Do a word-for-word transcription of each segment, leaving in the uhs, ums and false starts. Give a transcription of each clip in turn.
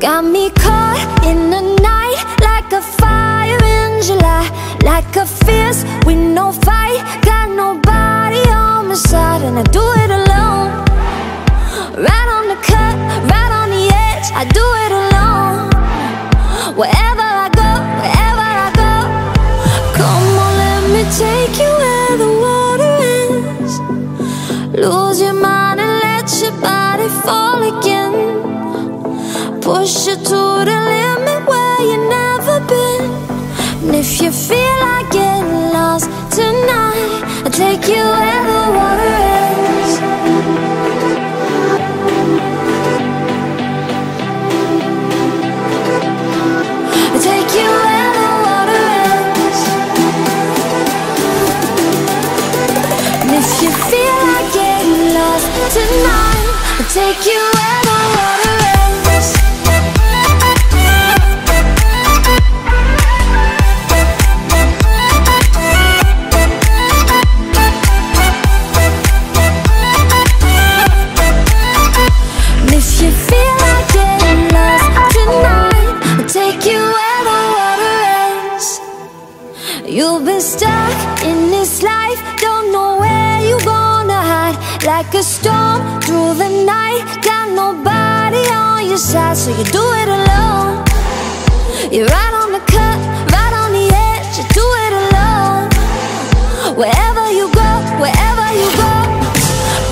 Got me caught in the night, like a fire in July, like a fierce with no fight. Got nobody on my side, and I do it alone. Right on the cut, right on the edge, I do it alone. Wherever I go, wherever I go. Come on, let me take you where the water ends. Lose your mind and let your body fall again. Push you to the limit where you've never been. And if you feel like getting lost tonight, I'll take you where the water ends. I'll take you where the water ends. And if you feel like getting lost tonight, I'll take you where the water ends. You've been stuck in this life, don't know where you're gonna hide. Like a storm through the night, got nobody on your side, so you do it alone. You're right on the cut, right on the edge, you do it alone. Wherever you go, wherever you go.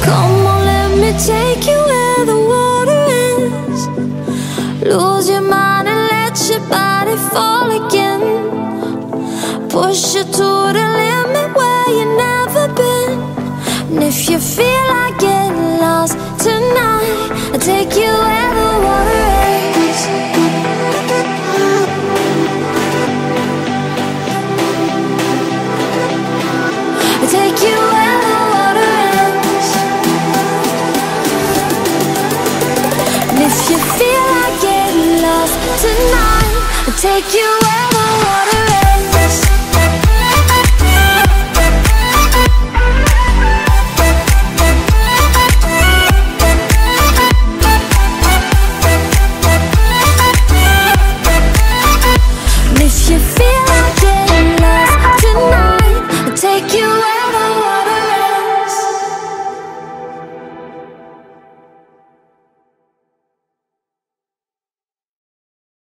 Come on, let me take you where the water ends. Lose your mind and let your body fall again. Push you to the limit where you've never been. And if you feel like getting lost tonight, I'll take you where the water ends. I'll take you where the water ends. And if you feel like getting lost tonight, I'll take you where the water ends.